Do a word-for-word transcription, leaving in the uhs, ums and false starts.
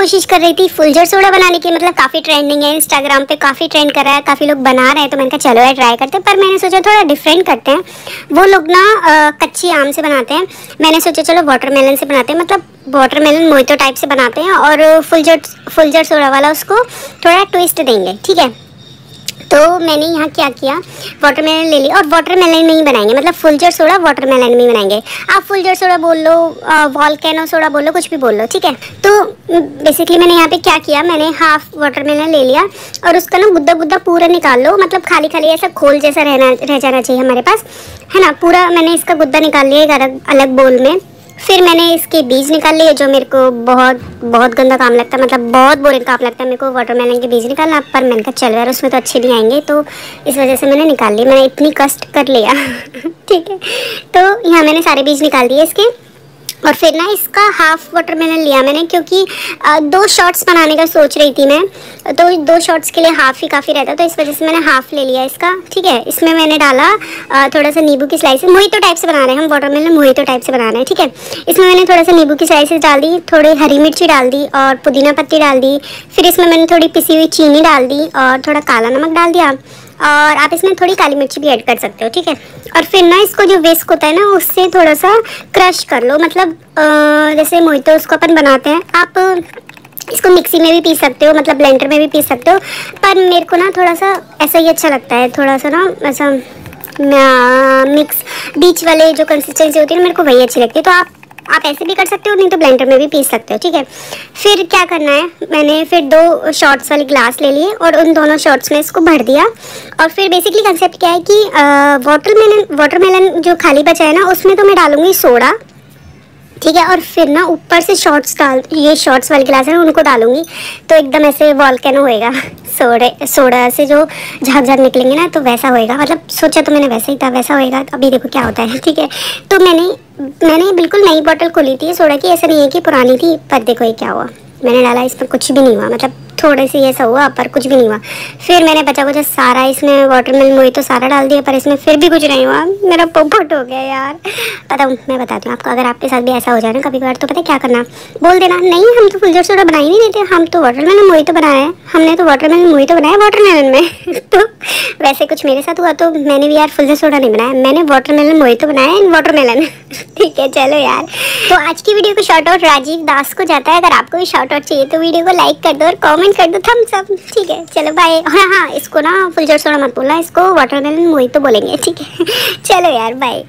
कोशिश कर रही थी फुलझड़ सोडा बनाने की, मतलब काफ़ी ट्रेंडिंग है इंस्टाग्राम पे, काफ़ी ट्रेंड कर रहा है, काफ़ी लोग बना रहे हैं, तो मैंने कहा चलो यार ट्राई करते हैं। पर मैंने सोचा थोड़ा डिफरेंट करते हैं, वो लोग ना आ, कच्ची आम से बनाते हैं, मैंने सोचा चलो वाटरमेलन से बनाते हैं, मतलब वाटरमेलन मोहितो टाइप से बनाते हैं और फुलझड़ फुलझड़ सोडा वाला उसको थोड़ा ट्विस्ट देंगे, ठीक है। तो मैंने यहाँ क्या किया, वाटरमेलन ले ली और वाटरमेलन में ही बनाएंगे, मतलब फुलझड़ सोडा वाटरमेलन में ही बनाएंगे। आप फुलझड़ सोडा बोल लो, वॉलकैनो सोडा बोल लो, कुछ भी बोल लो, ठीक है। तो बेसिकली मैंने यहाँ पे क्या किया, मैंने हाफ वाटरमेलन ले लिया और उसका ना गुद्दा गुद्दा पूरा निकाल लो, मतलब खाली खाली ऐसा खोल जैसा रहना रह जाना चाहिए हमारे पास, है ना। पूरा मैंने इसका गुद्दा निकाल लिया एक अलग बोल में। फिर मैंने इसके बीज निकाल लिए, जो मेरे को बहुत बहुत गंदा काम लगता है, मतलब बहुत बोरिंग काम लगता है मेरे को वाटरमेलन के बीज निकालना, पर मैंने कहा चलो यार उसमें तो अच्छे नहीं आएंगे, तो इस वजह से मैंने निकाल लिए, मैंने इतनी कष्ट कर लिया ठीक है। तो यहाँ मैंने सारे बीज निकाल दिए इसके और फिर ना इसका हाफ वाटरमेलन लिया मैंने, क्योंकि दो शॉट्स बनाने का सोच रही थी मैं, तो दो शॉट्स के लिए हाफ़ ही काफ़ी रहता, तो इस वजह से मैंने हाफ़ ले लिया इसका, ठीक है। इसमें मैंने डाला थोड़ा सा नींबू की स्लाइसेस, मोहितो टाइप से बना रहे हैं हम वाटरमेलन, मोहितो टाइप से बना रहे हैं, ठीक है। इसमें मैंने थोड़ा सा नींबू की स्लाइसेस डाल दी, थोड़ी हरी मिर्ची डाल दी और पुदीना पत्ती डाल दी, फिर इसमें मैंने थोड़ी पिसी हुई चीनी डाल दी और थोड़ा काला नमक डाल दिया, और आप इसमें थोड़ी काली मिर्ची भी ऐड कर सकते हो, ठीक है। और फिर ना इसको जो विस्क होता है ना उससे थोड़ा सा क्रश कर लो, मतलब जैसे मोहितो उसको अपन बनाते हैं, आप इसको मिक्सी में भी पीस सकते हो, मतलब ब्लेंडर में भी पीस सकते हो, पर मेरे को ना थोड़ा सा ऐसा ही अच्छा लगता है, थोड़ा सा ना ऐसा मिक्स बीच वाले जो कंसिस्टेंसी होती है ना मेरे को वही अच्छी लगती है। तो आप आप ऐसे भी कर सकते हो, नहीं तो ब्लेंडर में भी पीस सकते हो, ठीक है। फिर क्या करना है, मैंने फिर दो शॉट्स वाले ग्लास ले लिए और उन दोनों शॉट्स में इसको भर दिया। और फिर बेसिकली कंसेप्ट क्या है कि वाटरमेलन वाटरमेलन जो खाली बचा है ना उसमें तो मैं डालूंगी सोडा, ठीक है, और फिर ना ऊपर से शॉट्स डाल, ये शॉट्स वाले गिलास हैं उनको डालूंगी, तो एकदम ऐसे वॉलकैनो होएगा, सोडे सोडा से जो झाग झाग निकलेंगे ना तो वैसा होएगा, मतलब सोचा तो मैंने वैसा ही था, वैसा होएगा, अभी देखो क्या होता है, ठीक है। तो मैंने मैंने बिल्कुल नई बोतल खोली थी सोडा की, ऐसा नहीं है कि पुरानी थी, पर देखो ये क्या हुआ, मैंने डाला इसमें कुछ भी नहीं हुआ, मतलब थोड़े से ऐसा हुआ पर कुछ भी नहीं हुआ। फिर मैंने बचा कुछ सारा इसमें वाटरमेलन मोहितो सारा डाल दिया, पर इसमें फिर भी कुछ नहीं हुआ, मेरा पोपट हो गया यार। पता हूँ, मैं बताती हूँ आपको, अगर आपके साथ भी ऐसा हो जाए ना कभी कभार, तो पता क्या करना, बोल देना नहीं हम तो फुलझड़ सोडा बना ही नहीं देते, हम तो वाटरमेलन मोहितो बनाया है, हमने तो वाटरमेलन मोहितो बनाया वाटरमेलन में तो वैसे कुछ मेरे साथ हुआ, तो मैंने भी यार फुलझड़ सोडा नहीं बनाया, मैंने वाटरमेलन मोहितो बनाया इन वाटरमेलन, ठीक है। चलो यार, तो आज की वीडियो को शॉर्ट आउट राजीव दास को जाता है। अगर आपको भी शॉर्ट आउट चाहिए तो वीडियो को लाइक कर दो और कॉमेंट कर दो, थम्स अप, ठीक है। चलो बाय। हाँ हाँ, इसको ना फुलझड़ सोडा मत बोलना, इसको वाटरमेलन मोहितो बोलेंगे, ठीक है। चलो यार बाय।